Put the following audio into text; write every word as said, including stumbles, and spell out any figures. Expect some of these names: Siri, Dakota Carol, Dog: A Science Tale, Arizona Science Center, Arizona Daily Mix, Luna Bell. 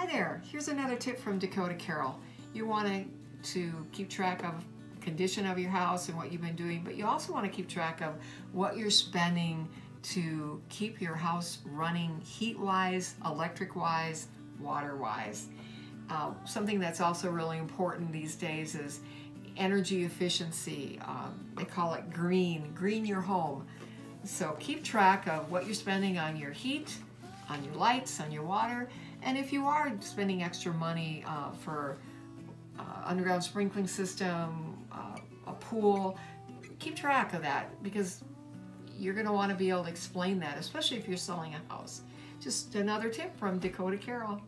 Hi there, here's another tip from Dakota Carol. You want to, to keep track of the condition of your house and what you've been doing, but you also want to keep track of what you're spending to keep your house running heat-wise, electric-wise, water-wise. Uh, something that's also really important these days is energy efficiency. Um, they call it green, green your home. So keep track of what you're spending on your heat, on your lights, on your water, and if you are spending extra money uh, for uh, underground sprinkling system, uh, a pool, keep track of that, because you're going to want to be able to explain that, especially if you're selling a house. Just another tip from Dakota Carol.